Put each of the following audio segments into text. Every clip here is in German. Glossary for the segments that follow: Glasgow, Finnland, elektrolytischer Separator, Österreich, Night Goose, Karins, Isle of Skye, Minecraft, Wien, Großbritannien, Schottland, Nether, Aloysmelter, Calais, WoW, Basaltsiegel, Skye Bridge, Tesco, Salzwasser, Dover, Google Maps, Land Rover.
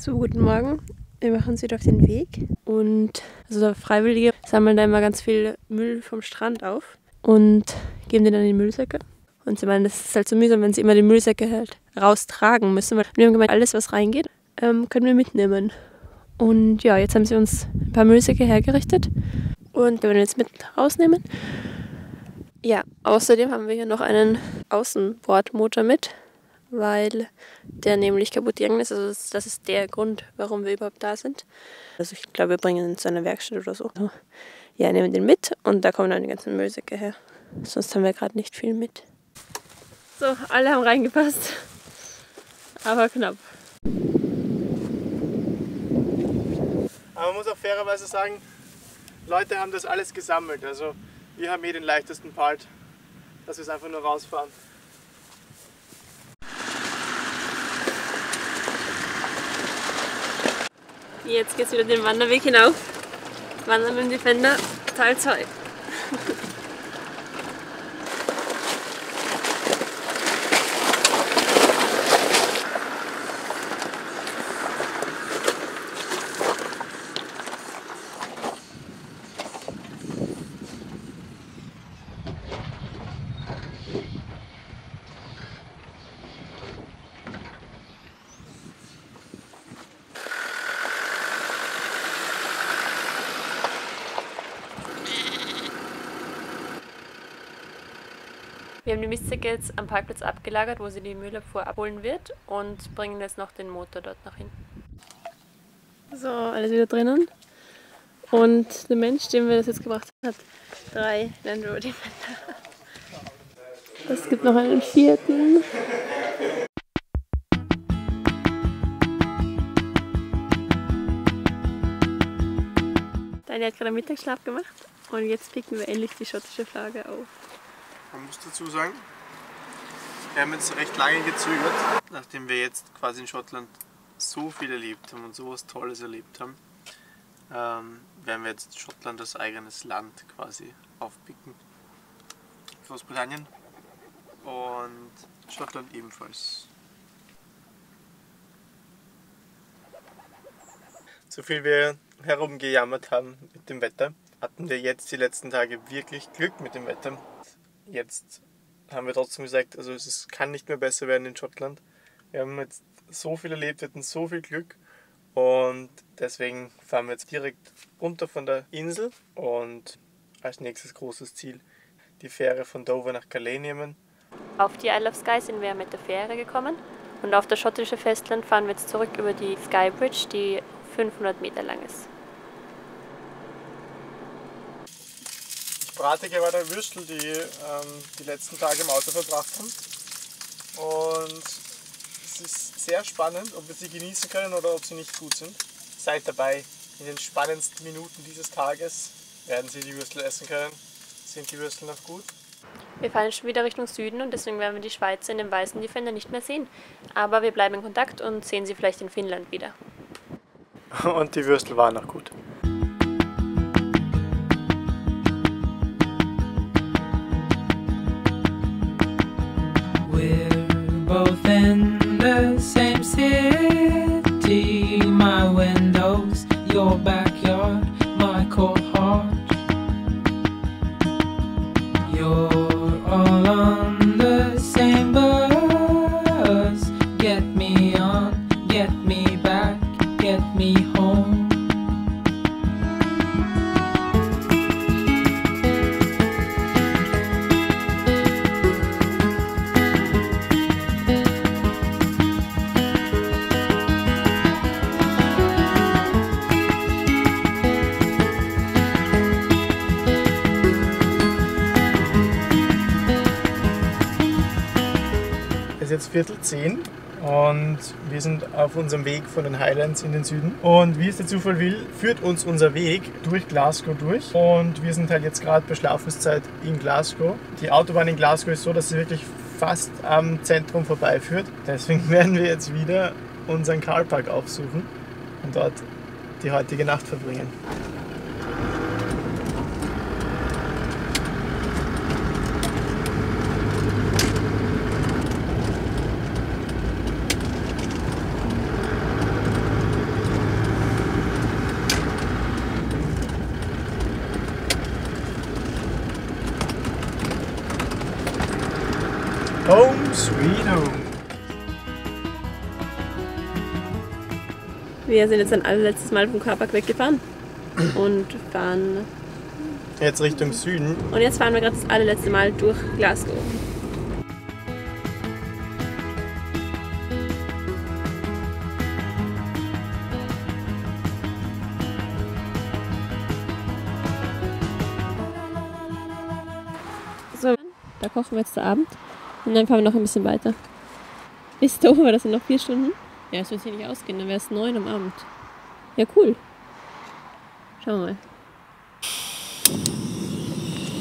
So, guten Morgen. Wir machen uns wieder auf den Weg und also Freiwillige sammeln da immer ganz viel Müll vom Strand auf und geben den dann in die Müllsäcke. Und sie meinen, das ist halt so mühsam, wenn sie immer die Müllsäcke halt raustragen müssen. Weil wir haben gemeint, alles was reingeht, können wir mitnehmen. Und ja, jetzt haben sie uns ein paar Müllsäcke hergerichtet und können wir jetzt mit rausnehmen. Ja, außerdem haben wir hier noch einen Außenbordmotor mit, weil der nämlich kaputt gegangen ist. Also das ist der Grund, warum wir überhaupt da sind. Also ich glaube, wir bringen ihn zu einer Werkstatt oder so. Ja, nehmen den mit und da kommen dann die ganzen Müllsäcke her. Sonst haben wir gerade nicht viel mit. So, alle haben reingepasst, aber knapp. Aber man muss auch fairerweise sagen, Leute haben das alles gesammelt. Also wir haben hier den leichtesten Part, dass wir es einfach nur rausfahren. Jetzt geht es wieder den Wanderweg hinauf. Wandern mit dem Defender Teil 2. Wir haben die Müllsäcke jetzt am Parkplatz abgelagert, wo sie die Müllabfuhr abholen wird, und bringen jetzt noch den Motor dort nach hinten. So, alles wieder drinnen. Und der Mensch, dem wir das jetzt gebracht haben, hat 3 Land Rover Defender. Es gibt noch einen 4. Daniel hat gerade einen Mittagsschlaf gemacht und jetzt picken wir endlich die schottische Flagge auf. Man muss dazu sagen, wir haben jetzt recht lange gezögert, nachdem wir jetzt quasi in Schottland so viel erlebt haben und so was Tolles erlebt haben, werden wir jetzt Schottland als eigenes Land quasi aufpicken. Großbritannien und Schottland ebenfalls. So viel wir herumgejammert haben mit dem Wetter, hatten wir jetzt die letzten Tage wirklich Glück mit dem Wetter. Jetzt haben wir trotzdem gesagt, also es kann nicht mehr besser werden in Schottland. Wir haben jetzt so viel erlebt, wir hatten so viel Glück und deswegen fahren wir jetzt direkt runter von der Insel und als nächstes großes Ziel die Fähre von Dover nach Calais nehmen. Auf die Isle of Skye sind wir mit der Fähre gekommen und auf das schottische Festland fahren wir jetzt zurück über die Skye Bridge, die 500 Meter lang ist. Ich brate gerade Würstel, die die letzten Tage im Auto verbracht haben, und es ist sehr spannend, ob wir sie genießen können oder ob sie nicht gut sind. Seid dabei, in den spannendsten Minuten dieses Tages werden Sie die Würstel essen können. Sind die Würstel noch gut? Wir fahren schon wieder Richtung Süden und deswegen werden wir die Schweizer in dem weißen Defender nicht mehr sehen. Aber wir bleiben in Kontakt und sehen sie vielleicht in Finnland wieder. Und die Würstel waren noch gut. Both in the same city, my windows, your backyard, my cold heart. You're all on the same bus, get me on, get me back, get me home. Jetzt 9:45 und wir sind auf unserem Weg von den Highlands in den Süden, und wie es der Zufall will, führt uns unser Weg durch Glasgow durch, und wir sind halt jetzt gerade bei Schlafenszeit in Glasgow. Die Autobahn in Glasgow ist so, dass sie wirklich fast am Zentrum vorbeiführt, deswegen werden wir jetzt wieder unseren Carpark aufsuchen und dort die heutige Nacht verbringen. Sweden. Wir sind jetzt ein allerletztes Mal vom Carpark weggefahren und fahren jetzt Richtung Süden. Und jetzt fahren wir gerade das allerletzte Mal durch Glasgow. So, da kochen wir jetzt den Abend und dann fahren wir noch ein bisschen weiter. Bis Dover, das sind noch 4 Stunden. Ja, es wird hier nicht ausgehen, dann wäre es 9 am Abend. Ja, cool. Schauen wir mal.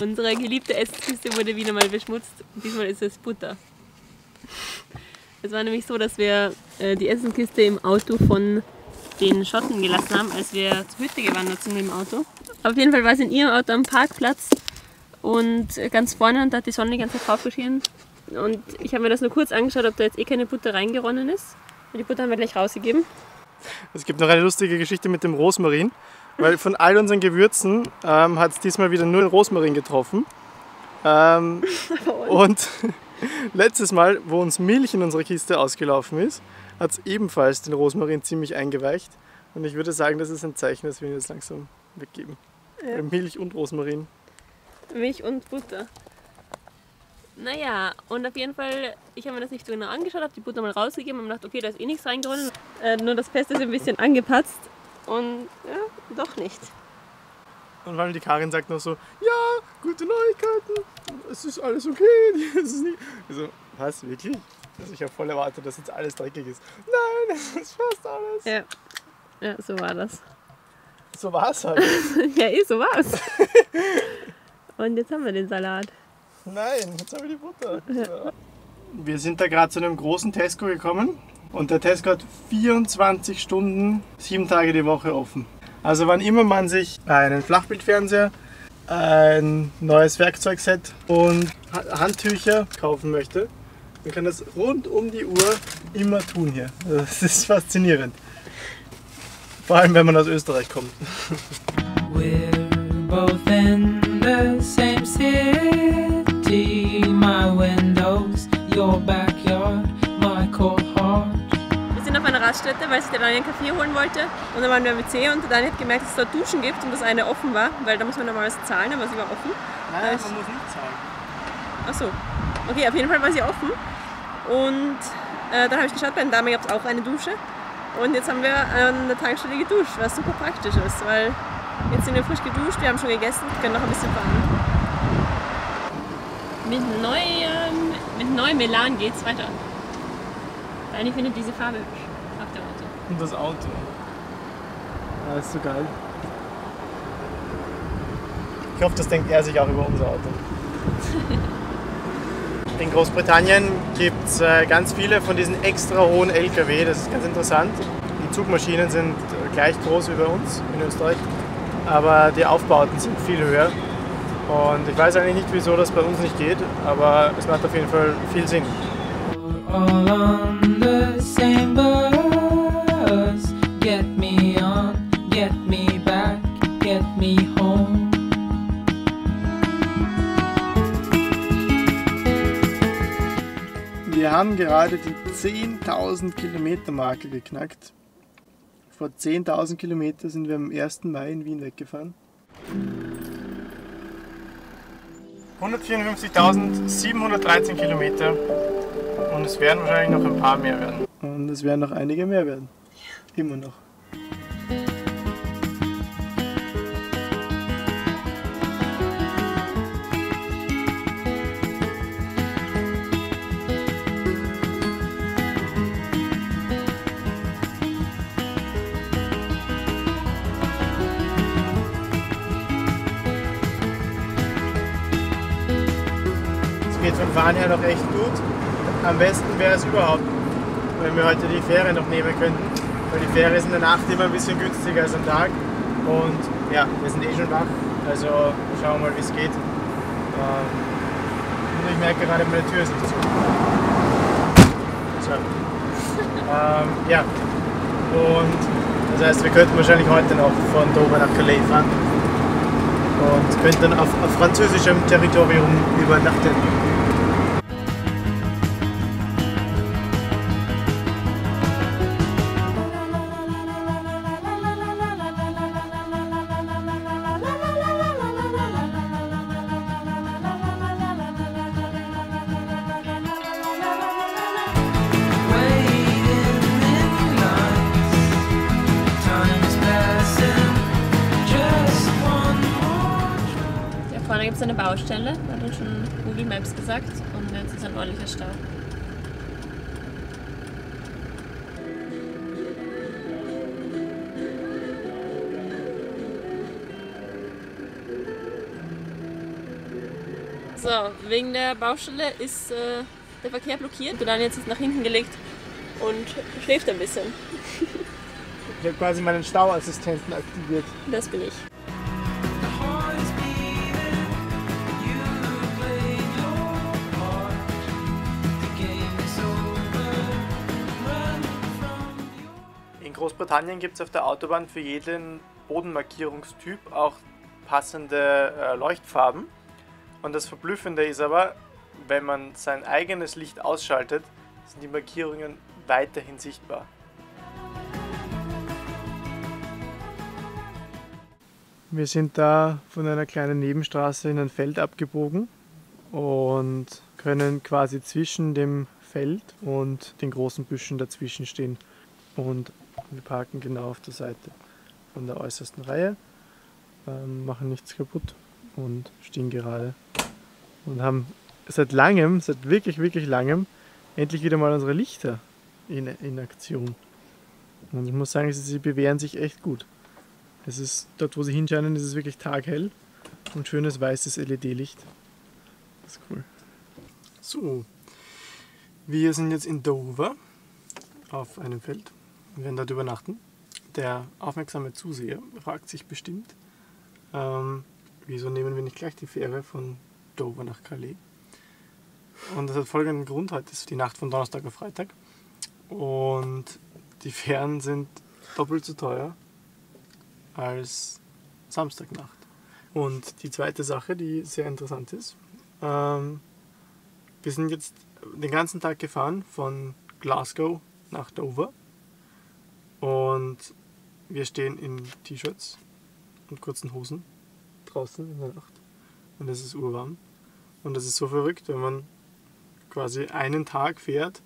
Unsere geliebte Essküste wurde wieder mal beschmutzt. Diesmal ist es Butter. Es war nämlich so, dass wir die Essenskiste im Auto von den Schotten gelassen haben, als wir zur Hütte gewandert sind mit dem Auto. Auf jeden Fall war es in ihrem Auto am Parkplatz und ganz vorne, und da hat die Sonne die ganze Zeit drauf geschienen. Und ich habe mir das nur kurz angeschaut, ob da jetzt eh keine Butter reingeronnen ist. Und die Butter haben wir gleich rausgegeben. Es gibt noch eine lustige Geschichte mit dem Rosmarin. Weil von all unseren Gewürzen hat es diesmal wieder nur den Rosmarin getroffen. Und letztes Mal, wo uns Milch in unserer Kiste ausgelaufen ist, hat es ebenfalls den Rosmarin ziemlich eingeweicht. Und ich würde sagen, das ist ein Zeichen, dass wir ihn jetzt langsam weggeben. Ja. Milch und Rosmarin. Milch und Butter. Naja, und auf jeden Fall, ich habe mir das nicht so genau angeschaut, habe die Butter mal rausgegeben und gedacht, okay, da ist eh nichts reingeronnen. Nur das Pesto ist ein bisschen angepatzt. Und ja, doch nicht. Und weil die Karin sagt noch so, ja, gute Neuigkeiten, es ist alles okay, es ist nicht... Also, was, wirklich? Also ich habe voll erwartet, dass jetzt alles dreckig ist. Nein, es ist fast alles. Ja, ja, so war das. So war es halt. Ja, eh, so war es. Und jetzt haben wir den Salat. Nein, jetzt haben wir die Butter. Ja. Wir sind da gerade zu einem großen Tesco gekommen. Und der Tesco hat 24 Stunden, 7 Tage die Woche offen. Also wann immer man sich einen Flachbildfernseher, ein neues Werkzeugset und Handtücher kaufen möchte, man kann das rund um die Uhr immer tun hier. Das ist faszinierend. Vor allem, wenn man aus Österreich kommt. We're both in the same city. My windows, your backyard, my cold heart. Auf einer Raststätte, weil ich dann einen Kaffee holen wollte, und dann waren wir am WC und dann hat gemerkt, dass es dort Duschen gibt und dass eine offen war, weil da muss man normalerweise zahlen, aber sie war offen. Nein, man muss nicht zahlen. Ach so. Okay, auf jeden Fall war sie offen und dann habe ich geschaut, bei einer Dame gab es auch eine Dusche und jetzt haben wir an der Tankstelle geduscht, was super praktisch ist, weil jetzt sind wir frisch geduscht, wir haben schon gegessen, können noch ein bisschen fahren. Mit neuem Elan geht's weiter. Weil ich finde diese Farbe auf dem Auto. Und das Auto. Ja, ist so geil. Ich hoffe, das denkt er sich auch über unser Auto. In Großbritannien gibt es ganz viele von diesen extra hohen LKW, das ist ganz interessant. Die Zugmaschinen sind gleich groß wie bei uns in Österreich, aber die Aufbauten sind viel höher. Und ich weiß eigentlich nicht, wieso das bei uns nicht geht, aber es macht auf jeden Fall viel Sinn. All on the same bus, get me on, get me back, get me home. Wir haben gerade die 10.000 Kilometer Marke geknackt. Vor 10.000 Kilometern sind wir am 1. Mai in Wien weggefahren. 154.713 Kilometer. Und es werden wahrscheinlich noch ein paar mehr werden. Und es werden noch einige mehr werden. Ja. Immer noch. Es geht vom Fahren her noch echt gut. Am besten wäre es überhaupt, wenn wir heute die Fähre noch nehmen könnten, weil die Fähre ist in der Nacht immer ein bisschen günstiger als am Tag. Und ja, wir sind eh schon wach, also wir schauen mal, wie es geht. Und ich merke gerade, meine Tür ist nicht zu. So. Ja, und das heißt, wir könnten wahrscheinlich heute noch von Dover nach Calais fahren und könnten dann auf französischem Territorium übernachten. ist eine Baustelle, hat uns schon Google Maps gesagt, und jetzt ist ein ordentlicher Stau. So, wegen der Baustelle ist der Verkehr blockiert und dann jetzt ist nach hinten gelegt und schläft ein bisschen. Ich habe quasi meinen Stauassistenten aktiviert. Das bin ich. In Großbritannien gibt es auf der Autobahn für jeden Bodenmarkierungstyp auch passende Leuchtfarben. Und das Verblüffende ist aber, wenn man sein eigenes Licht ausschaltet, sind die Markierungen weiterhin sichtbar. Wir sind da von einer kleinen Nebenstraße in ein Feld abgebogen und können quasi zwischen dem Feld und den großen Büschen dazwischen stehen. Und wir parken genau auf der Seite von der äußersten Reihe, machen nichts kaputt und stehen gerade und haben seit langem, seit wirklich langem, endlich wieder mal unsere Lichter in Aktion. Und ich muss sagen, sie bewähren sich echt gut. Es ist, dort wo sie hinscheinen, ist es wirklich taghell und schönes weißes LED-Licht. Das ist cool. So, wir sind jetzt in Dover auf einem Feld und werden dort übernachten. Der aufmerksame Zuseher fragt sich bestimmt, wieso nehmen wir nicht gleich die Fähre von Dover nach Calais? Und das hat folgenden Grund: heute ist die Nacht von Donnerstag auf Freitag und die Fähren sind doppelt so teuer als Samstagnacht. Und die zweite Sache, die sehr interessant ist, wir sind jetzt den ganzen Tag gefahren von Glasgow nach Dover und wir stehen in T-Shirts und kurzen Hosen draußen in der Nacht und es ist urwarm und das ist so verrückt, wenn man quasi einen Tag fährt,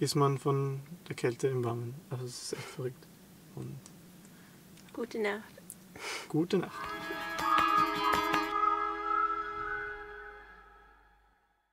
ist man von der Kälte im Warmen. Also es ist echt verrückt. Und gute Nacht. Gute Nacht.